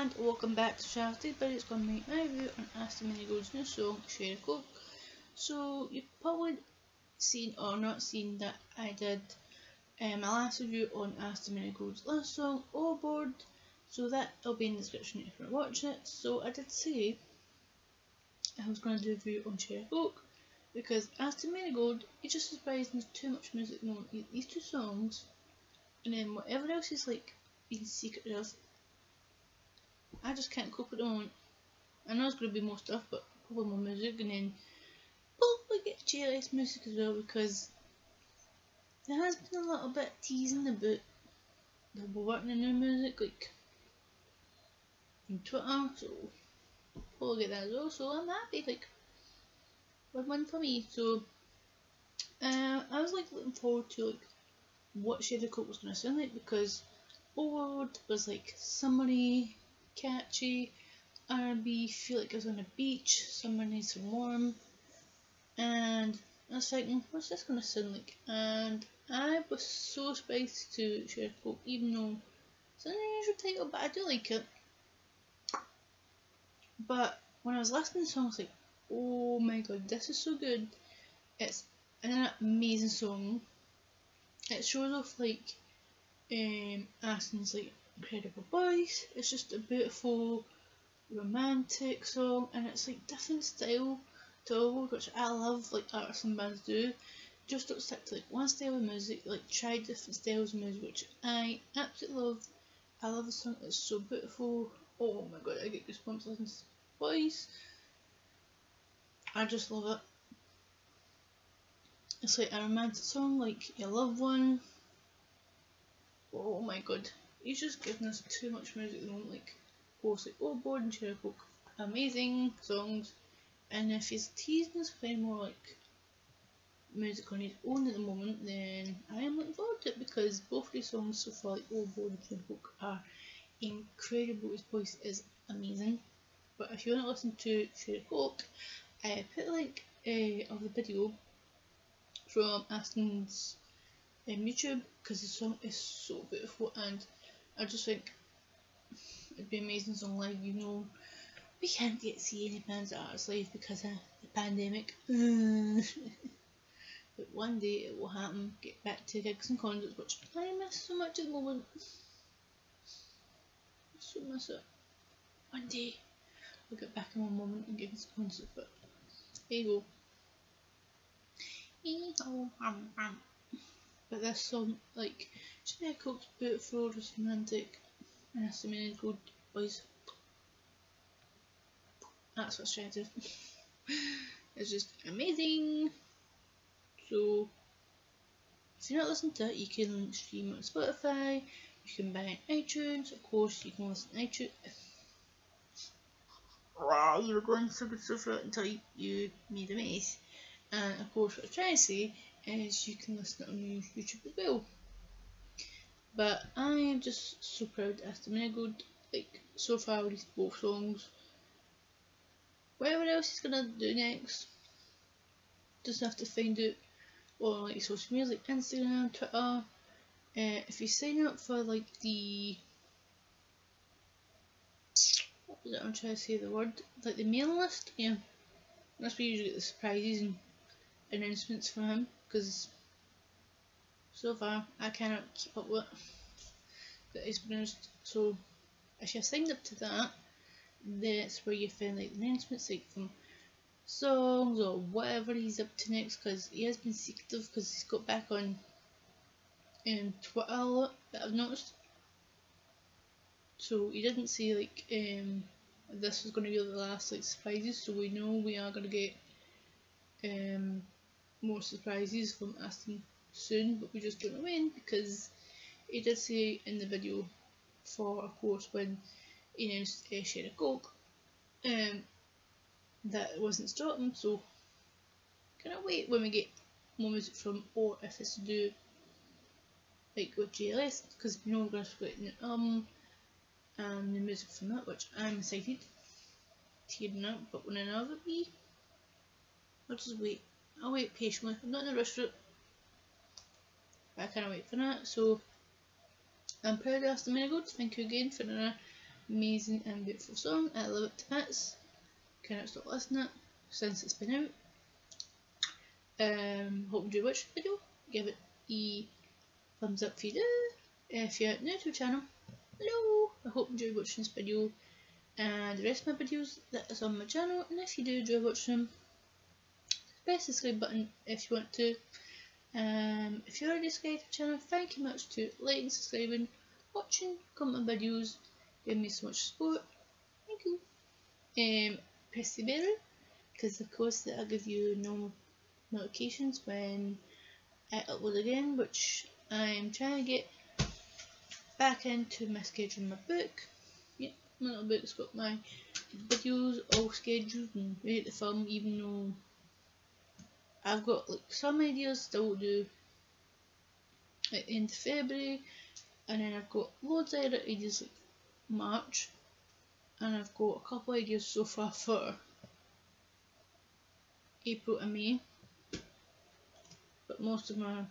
And welcome back to Share A Coke, but it's going to be my review on Aston Merrygold's new song, Share A Coke. So, you've probably seen or not seen that I did my last review on Aston Merrygold's last song, Overboard. So that'll be in the description if you want to watch it. So I did say I was going to do a review on Share A Coke because Aston Merrygold, he just surprised me with too much music. No, these two songs, and then whatever else is like being secret else, I just can't cope at the moment. I know it's going to be more stuff, but probably more music, and then probably get JLS music as well, because there has been a little bit teasing about that we're working on new music, like on Twitter, so probably get that as well. So I'm happy, like, win-win for me. So I was like looking forward to like what Share A Coke was going to sound like, because Overboard was like summery, catchy, R&B, feel like I was on a beach, summer nice and warm, and I was thinking, what's this going to sound like? And I was so surprised to Share A Coke, even though it's an unusual title, but I do like it. But when I was listening to the song, I was like, oh my god, this is so good. It's an amazing song. It shows off like Aston's like incredible voice. It's just a beautiful romantic song, and it's like different style to Overboard, which I love, like artists and bands do. Just don't stick to like one style of music, like try different styles of music, which I absolutely love. I love the song, it's so beautiful. Oh my god, I get goosebumps listening to his voice. I just love it. It's like a romantic song, like your loved one. Oh my god, he's just giving us too much music at the moment. Like, of course, like Overboard and Share A Coke, amazing songs. And if he's teasing us playing more like music on his own at the moment, then I am looking forward to it, because both these songs so far, like Overboard and Share A Coke, are incredible. His voice is amazing. But if you want to listen to Share A Coke, I put a link of the video from Aston's YouTube, because the song is so beautiful, and I just think it'd be amazing song live. You know, we can't get to see any bands at artists live because of the pandemic. But one day it will happen. Get back to gigs and concerts, which I miss so much at the moment. I so miss it. One day we'll get back in one moment and get into concerts, but there you go. But this song, like, Share A Coke's beautiful, just romantic, and has so many good boys. That's what Share did. It's just amazing. So, if you're not listening to it, you can stream on Spotify, you can buy on iTunes, of course, you can listen to iTunes. Wow, you're going so good until you made a mess. And of course, what I'm trying to say is you can listen on YouTube as well. But I am just so proud of Aston Merrygold. Like, so far with these both songs, whatever else he's gonna do next, just have to find out on like social media, like Instagram, Twitter. If you sign up for like the like the mailing list, yeah, that's where you usually get the surprises and announcements from him, because so far I cannot keep up with that he's announced. So if you signed up to that, that's where you find like the announcements, like from songs or whatever he's up to next, because he has been secretive, because he's got back on Twitter a lot that I've noticed. So he didn't say like this was going to be the last like surprises, so we know we are going to get more surprises from Aston soon, but we just don't know when, because he did say in the video for, of course, when he announced Share A Coke, that it wasn't stopping. So cannot wait when we get more music from, or if it's to do like with JLS, because we know we're going to split an album and the music from that, which I'm excited tearing up. But when another be, I'll just wait. I'll wait patiently. I'm not in a rush for it, but I can't wait for that. So I'm proud of Aston Merrygold. Thank you again for another amazing and beautiful song. I love it to bits. Cannot stop listening to it since it's been out. Hope you do watch the video. Give it a thumbs up if you do. If you're new to the channel, hello. I hope you enjoy watching this video and the rest of my videos that is on my channel. And if you do enjoy watching them, press the subscribe button if you want to. If you're already subscribed to the channel, thank you much to liking, subscribing, watching, commenting videos. Give me so much support. Thank you. Press the bell because of course that I give you normal notifications when I upload again, which I'm trying to get back into my schedule in my book. Yep, my little book's got my videos all scheduled and ready to film, even though I've got like some ideas still do at the end of February, and then I've got loads of other ideas like March, and I've got a couple of ideas so far for April and May, but most of my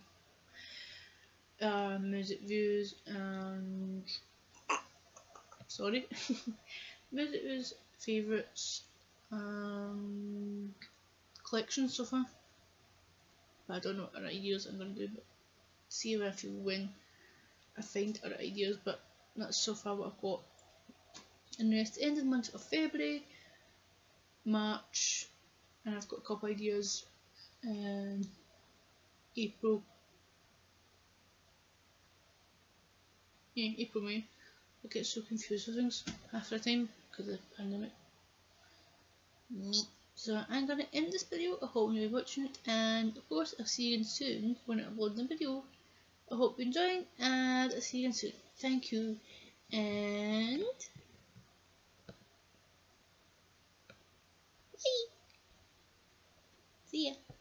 music views and music views, favourites, collections so far. But I don't know what other ideas I'm going to do, but see if you win I find other ideas, but that's so far what I've got. And the rest of the end of the month of February, March, and I've got a couple ideas, April, yeah, April, May. I get so confused with things half the time because of the pandemic. So I'm going to end this video. I hope you're watching it, and of course I'll see you soon when I upload the video. I hope you're enjoying, and I'll see you soon. Thank you, and bye. See ya.